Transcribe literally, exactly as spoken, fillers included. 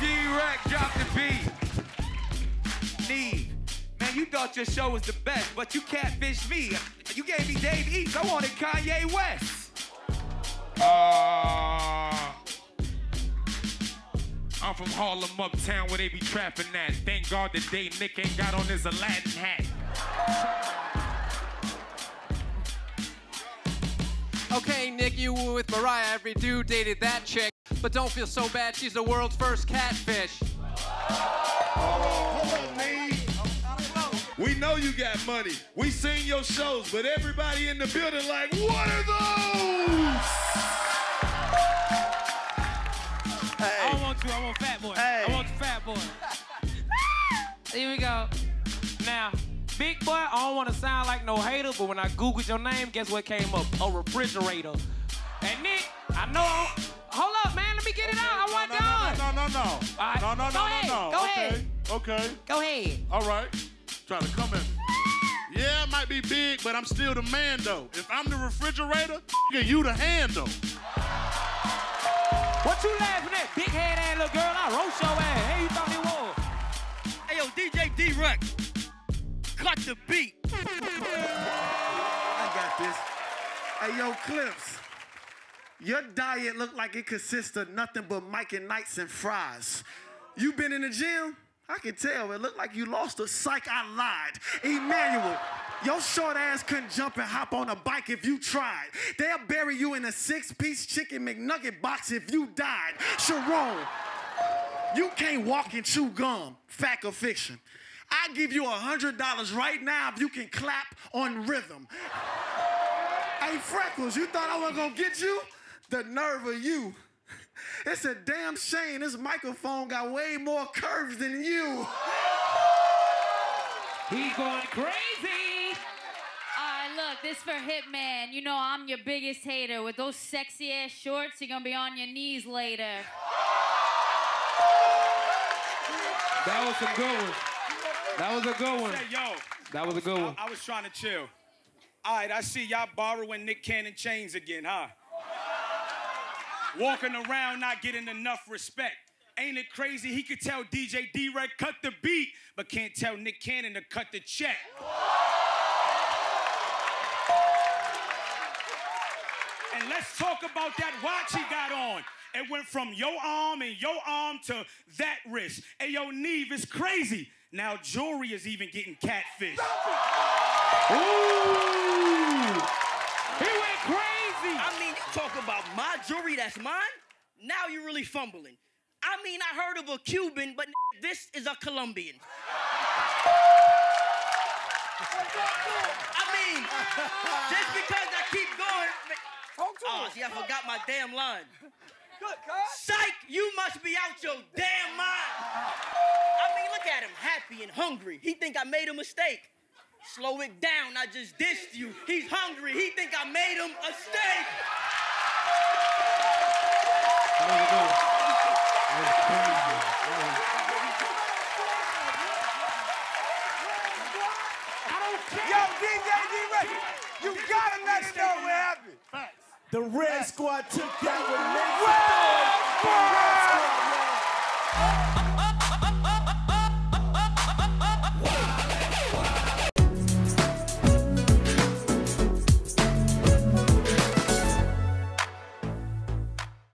D-Wrek, drop the beat. Nev, man, you thought your show was the best, but you catfished me. You gave me Dave East. I wanted Kanye West. Uh, I'm from Harlem Uptown where they be trapping at. Thank God the day Nick ain't got on his Aladdin hat. Okay, Nick, you were with Mariah. Every dude dated that chick. But don't feel so bad, she's the world's first catfish. Oh, hold on, we know you got money. We seen your shows, but everybody in the building like, what are those? Hey. I want you, I want Fat Boy. Hey. I want the Fat Boy. Here we go. Now. Big boy, I don't want to sound like no hater, but when I Googled your name, guess what came up? A refrigerator. And Nick, I know. Hold up, man. Let me get it out. I want done. No, no, no, no. No, no, no, no. Go ahead. Okay. Go ahead. All right. Try to come at me. Yeah, I might be big, but I'm still the man, though. If I'm the refrigerator, you the handle. What you laughing at? Big head ass little girl. I roast your ass. Hey, you thought it was. Hey, yo, D J D-Wrek. Cut the beat. I got this. Hey, yo, Clips. Your diet looked like it consists of nothing but Mike and Knights and fries. You been in the gym? I can tell. It looked like you lost a psych. I lied. Emmanuel, your short ass couldn't jump and hop on a bike if you tried. They'll bury you in a six-piece chicken McNugget box if you died. Sharon, you can't walk and chew gum. Fact or fiction? I give you one hundred dollars right now if you can clap on rhythm. Hey, Freckles, you thought I wasn't gonna get you? The nerve of you. It's a damn shame this microphone got way more curves than you. He's going crazy. All right, look, this for Hitman. You know I'm your biggest hater. With those sexy-ass shorts, you're gonna be on your knees later. That was some good ones. That was a good one. Hey, yo, that was a good I, one. I was trying to chill. All right, I see y'all borrowing Nick Cannon chains again, huh? Walking around not getting enough respect. Ain't it crazy? He could tell D J D-Wrek cut the beat, but can't tell Nick Cannon to cut the check. And let's talk about that watch he got on. It went from your arm and your arm to that wrist. Hey, yo, Nev, it's crazy. Now jewelry is even getting catfished. Ooh! He went crazy! I mean, you talk about my jewelry that's mine? Now you're really fumbling. I mean, I heard of a Cuban, but this is a Colombian. I mean, just because I keep going... Oh, see, I forgot my damn line. Psych, you must be out your damn mind. I mean, look at him, happy and hungry. He think I made a mistake. Slow it down, I just dissed you. He's hungry, he think I made him a mistake. Yo, D J D-Wrek, you gotta let it know what happened. The Red Squad took that with Nev.